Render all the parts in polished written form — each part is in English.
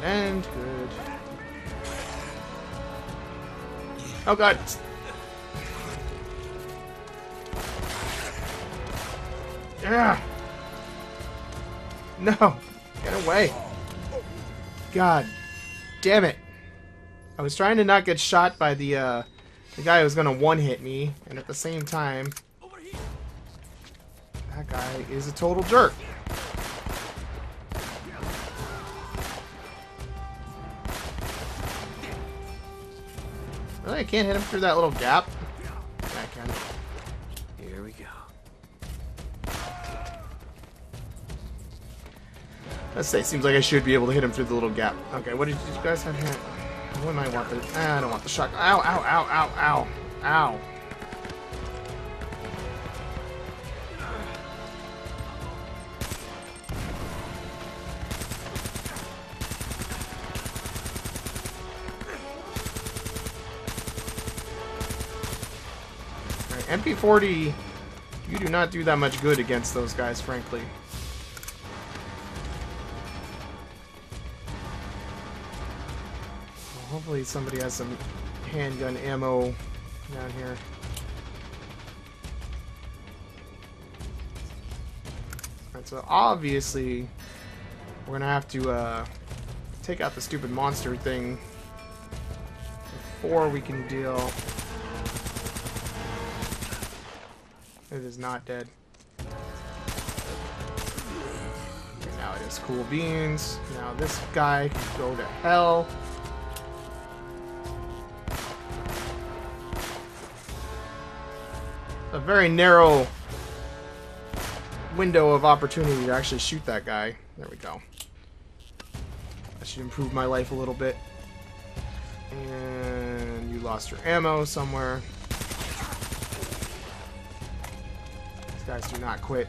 Dead end. Good. Oh god. Yeah. No. Get away. God. Damn it. I was trying to not get shot by the guy who was gonna one-hit me, and at the same time, that guy is a total jerk. Really, I can't hit him through that little gap? Yeah, I can. Here we go. Let's say, seems like I should be able to hit him through the little gap. Okay, what did you guys have here? What do I want? I don't want the shock. Ow, ow, ow, ow, ow, ow. All right, MP40, you do not do that much good against those guys, frankly. Hopefully somebody has some handgun ammo down here. Alright, so obviously we're gonna have to take out the stupid monster thing before we can deal. It is not dead. Okay, now it is cool beans. Now this guy can go to hell. A very narrow window of opportunity to actually shoot that guy. There we go. That should improve my life a little bit. And you lost your ammo somewhere. These guys do not quit.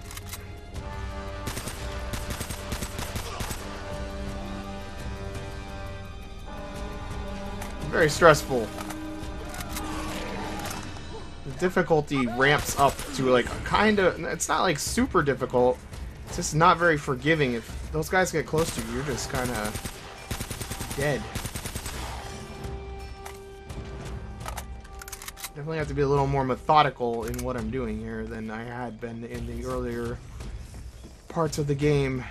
Very stressful. The difficulty ramps up to like kind of, it's not like super difficult, it's just not very forgiving. If those guys get close to you, you're just kind of dead. Definitely have to be a little more methodical in what I'm doing here than I had been in the earlier parts of the game.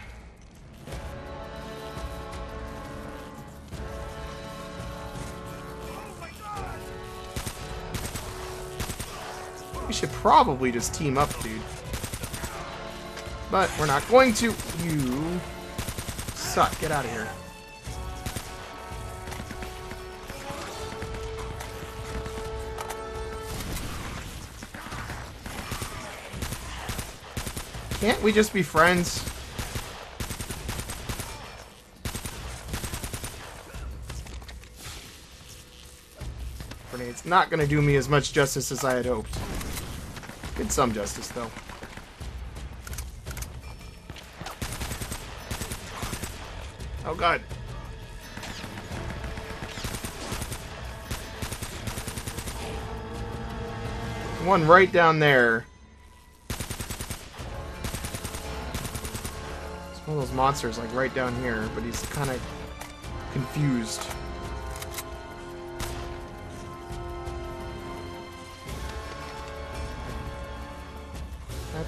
We should probably just team up, dude. But we're not going to. You suck. Get out of here. Can't we just be friends? Grenade's not going to do me as much justice as I had hoped. Did some justice, though. Oh, God. One right down there. It's one of those monsters, like, right down here, but he's kind of confused.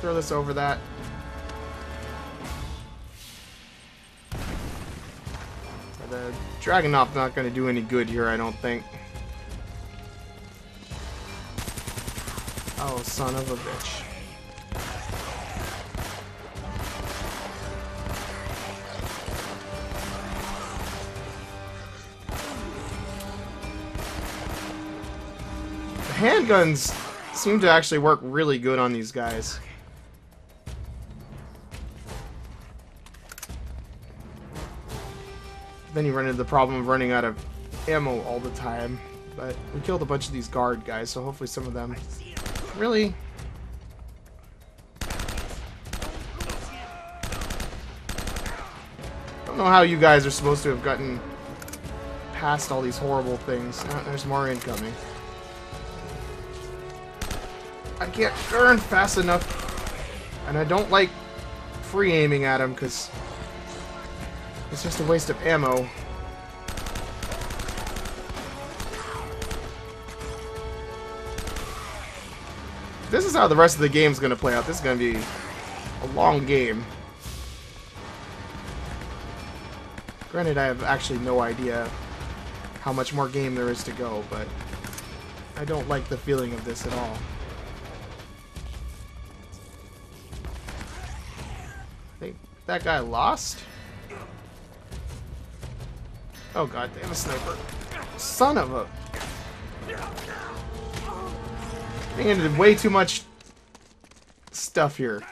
Throw this over that. The Dragunov not going to do any good here, I don't think. Oh, son of a bitch. The handguns seem to actually work really good on these guys. Then you run into the problem of running out of ammo all the time. But we killed a bunch of these guard guys, so hopefully some of them... Really? Don't know how you guys are supposed to have gotten past all these horrible things. Oh, there's more incoming. I can't turn fast enough. And I don't like free aiming at him, because... it's just a waste of ammo. This is how the rest of the game is going to play out. This is going to be a long game. Granted, I have actually no idea how much more game there is to go, but I don't like the feeling of this at all. I think that guy lost? Oh god, they have a sniper. Son of a... I think I did way too much stuff here.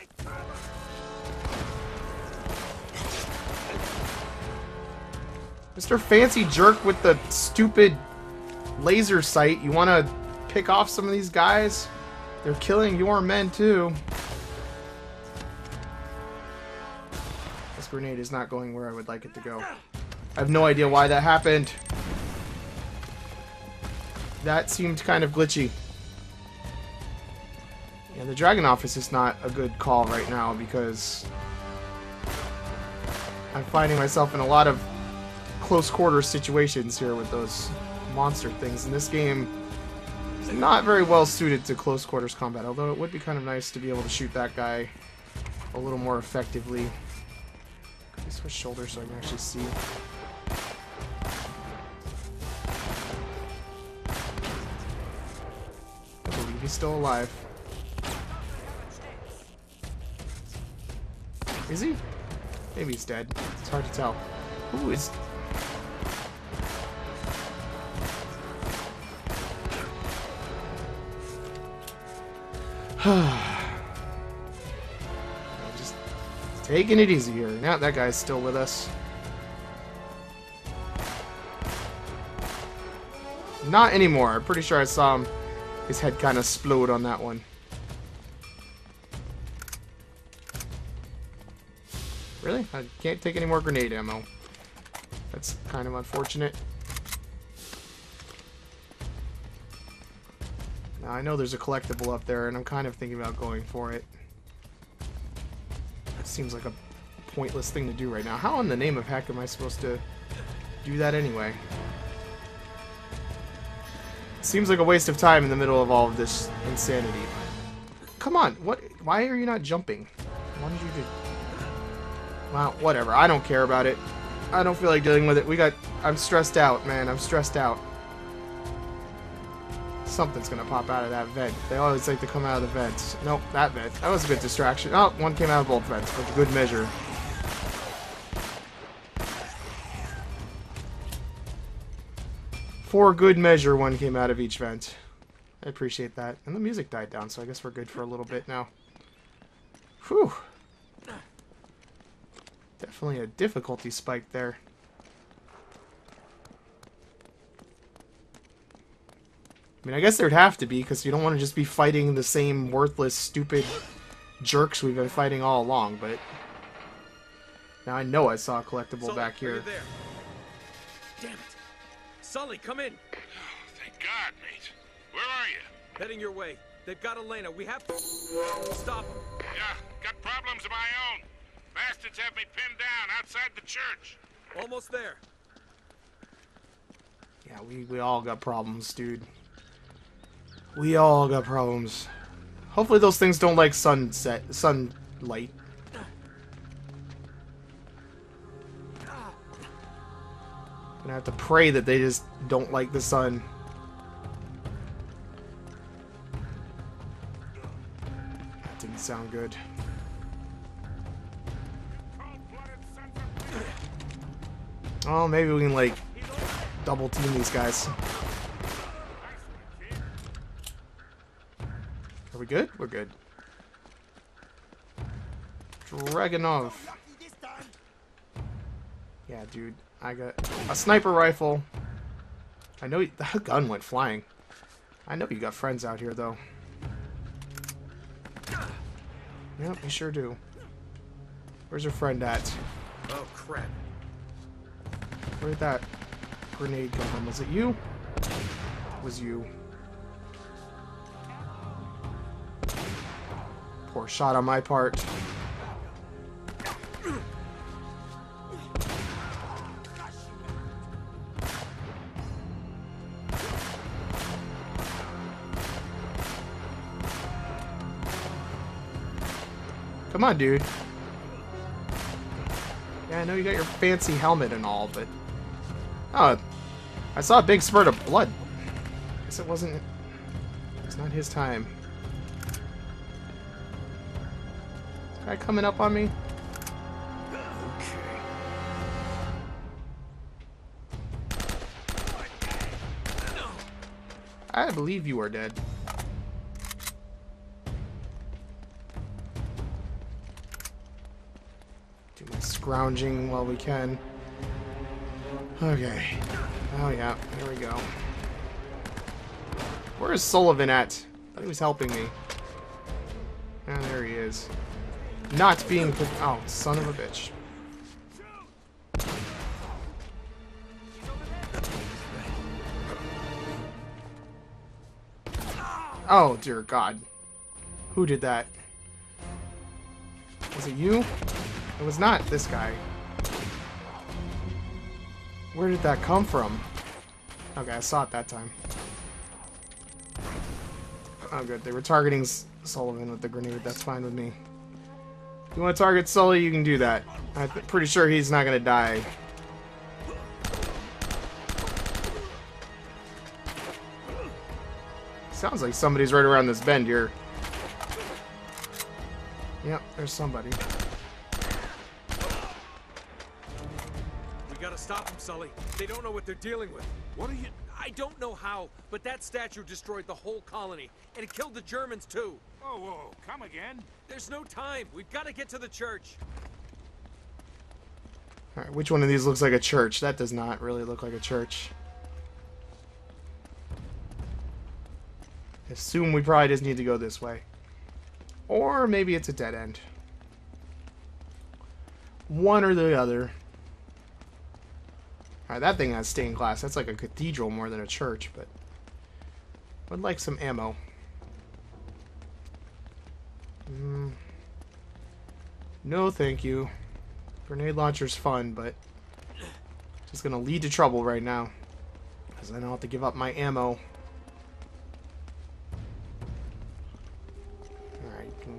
Mr. Fancy Jerk with the stupid laser sight. You want to pick off some of these guys? They're killing your men too. This grenade is not going where I would like it to go. I have no idea why that happened. That seemed kind of glitchy. Yeah, the Dragunov is just not a good call right now because I'm finding myself in a lot of close quarter situations here with those monster things, and this game is not very well suited to close quarters combat, although it would be kind of nice to be able to shoot that guy a little more effectively. Can I switch shoulders so I can actually see? I believe he's still alive. Is he? Maybe he's dead. It's hard to tell. Ooh, it's... Just taking it easy here. Now that guy's still with us. Not anymore. I'm pretty sure I saw him. His head kind of explode on that one. Really? I can't take any more grenade ammo. That's kind of unfortunate. Now, I know there's a collectible up there, and I'm kind of thinking about going for it. That seems like a pointless thing to do right now. How in the name of heck am I supposed to do that anyway? It seems like a waste of time in the middle of all of this insanity. Come on, what? Why are you not jumping? Why did you do? Wow, whatever. I don't care about it. I don't feel like dealing with it. I'm stressed out, man. I'm stressed out. Something's gonna pop out of that vent. They always like to come out of the vents. Nope, that vent. That was a good distraction. Oh, one came out of both vents for good measure. For good measure, one came out of each vent. I appreciate that. And the music died down, so I guess we're good for a little bit now. Whew. Definitely a difficulty spike there. I mean, I guess there'd have to be, because you don't want to just be fighting the same worthless, stupid jerks we've been fighting all along, but... Now I know I saw a collectible Sully, back here. There. Damn it! Sully, come in! Oh, thank God, mate. Where are you? Heading your way. They've got Elena. We have to... Stop them. Yeah, got problems of my own. Bastards have me pinned down outside the church. Almost there. Yeah, we all got problems, dude. We all got problems. Hopefully those things don't like sunlight. Gonna have to pray that they just don't like the sun. That didn't sound good. Oh, maybe we can, like, double team these guys. Are we good? We're good. Dragunov. Yeah, dude. I got a sniper rifle. I know that gun went flying. I know you got friends out here, though. Yep, we sure do. Where's your friend at? Oh, crap. Where did that grenade come from? Was it you? It was you. Poor shot on my part. Come on, dude. Yeah, I know you got your fancy helmet and all, but... Oh, I saw a big spurt of blood. I guess it wasn't... It's not his time. Is this guy coming up on me? I believe you are dead. Do my scrounging while we can. Okay. Oh yeah, here we go. Where is Sullivan at? I thought he was helping me. Ah, there he is. Not being... Oh, son of a bitch. Oh, dear God. Who did that? Was it you? It was not this guy. Where did that come from? Okay, I saw it that time. Oh, good. They were targeting Sullivan with the grenade. That's fine with me. If you want to target Sully, you can do that. I'm pretty sure he's not going to die. Sounds like somebody's right around this bend here. Yep, there's somebody. We gotta stop them, Sully. They don't know what they're dealing with. What are you... I don't know how, but that statue destroyed the whole colony. And it killed the Germans, too. Whoa, whoa, come again? There's no time. We've got to get to the church. Alright, which one of these looks like a church? That does not really look like a church. Assume we probably just need to go this way. Or maybe it's a dead end. One or the other. Alright, that thing has stained glass. That's like a cathedral more than a church, but... Would like some ammo. No, thank you. Grenade launcher's fun, but... Just gonna lead to trouble right now. Because then I'll have to give up my ammo.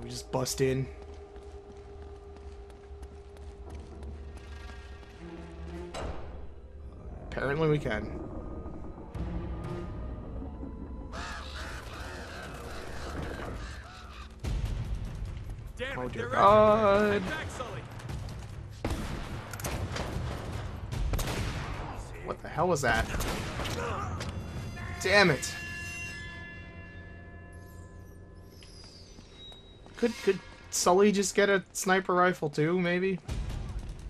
We just bust in. Apparently we can. Damn, oh dear God. What the hell was that? Damn it. Could Sully just get a sniper rifle too, maybe?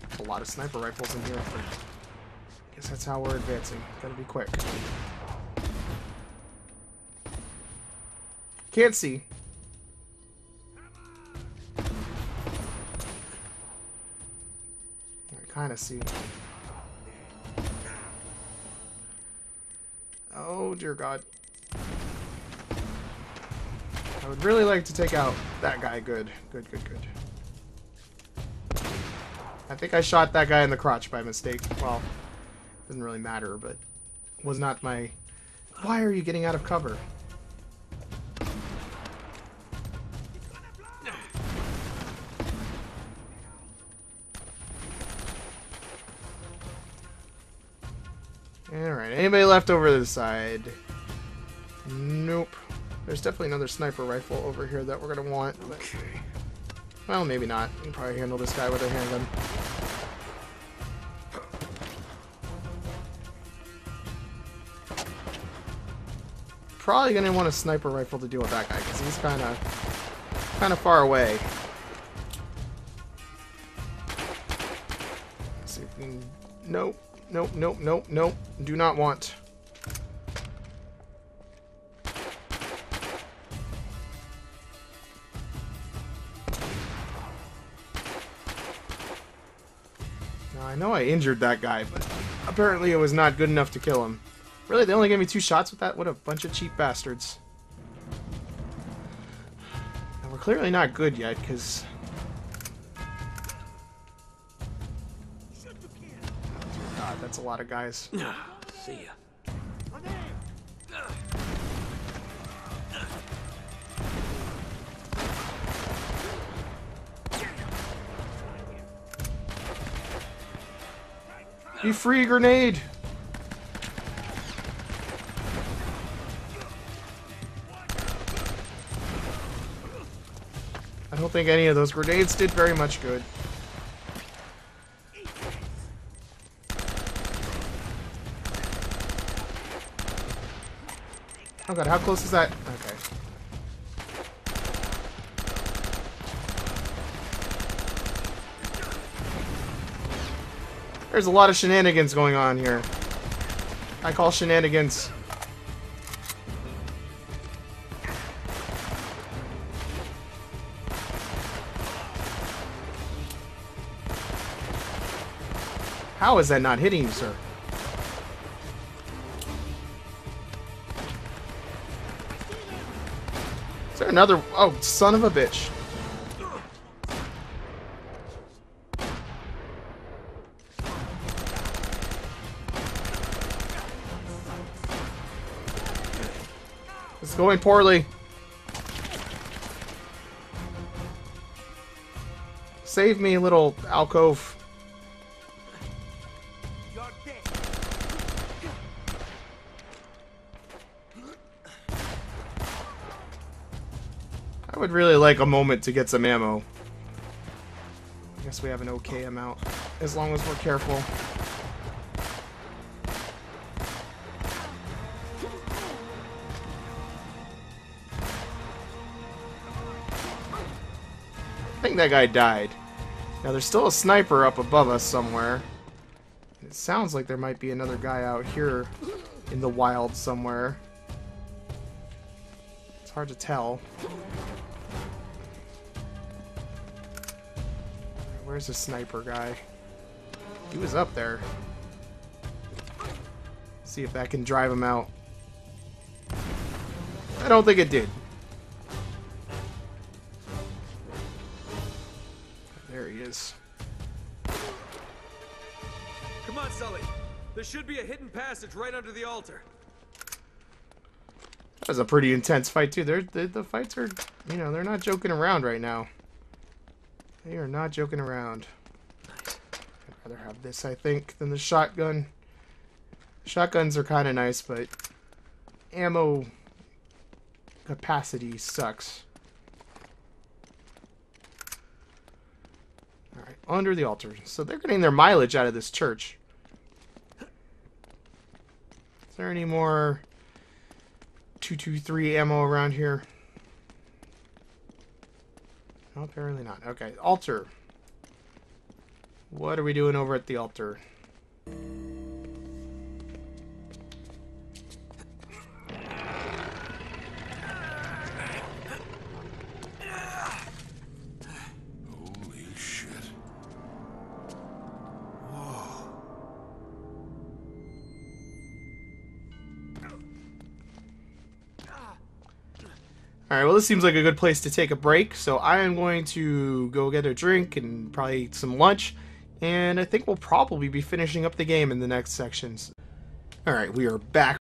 There's a lot of sniper rifles in here. I guess that's how we're advancing. Gotta be quick. Can't see. I kinda see. Oh dear God. I would really like to take out that guy. Good. I think I shot that guy in the crotch by mistake. Well, doesn't really matter, but was not my... Why are you getting out of cover? Alright, anybody left over to the side? Nope. There's definitely another sniper rifle over here that we're going to want. But, well, maybe not. We can probably handle this guy with a handgun. Probably going to want a sniper rifle to deal with that guy, because he's kind of far away. Let's see if we can... Nope. Do not want... I know I injured that guy, but apparently it was not good enough to kill him. Really? They only gave me 2 shots with that? What a bunch of cheap bastards. And we're clearly not good yet, because... Oh, God, that's a lot of guys. See ya. Be free, grenade! I don't think any of those grenades did very much good. Oh god, how close is that? Okay. There's a lot of shenanigans going on here. I call shenanigans. How is that not hitting you, sir? Another, oh, son of a bitch. It's going poorly. Save me, little alcove. I would really like a moment to get some ammo. I guess we have an okay amount, as long as we're careful. I think that guy died. Now there's still a sniper up above us somewhere. It sounds like there might be another guy out here in the wild somewhere. It's hard to tell. Where's the sniper guy? He was up there. See if that can drive him out. I don't think it did. There he is. Come on, Sully. There should be a hidden passage right under the altar. That was a pretty intense fight, too. The fights are, you know, they're not joking around right now. They are not joking around. I'd rather have this, I think, than the shotgun. Shotguns are kind of nice, but ammo capacity sucks. Alright, under the altar. So they're getting their mileage out of this church. Is there any more 223 ammo around here? No, apparently not. Okay, altar. What are we doing over at the altar? Holy shit. Whoa. Alright, well this seems like a good place to take a break, so I am going to go get a drink and probably eat some lunch, and I think we'll probably be finishing up the game in the next sections. Alright, we are back.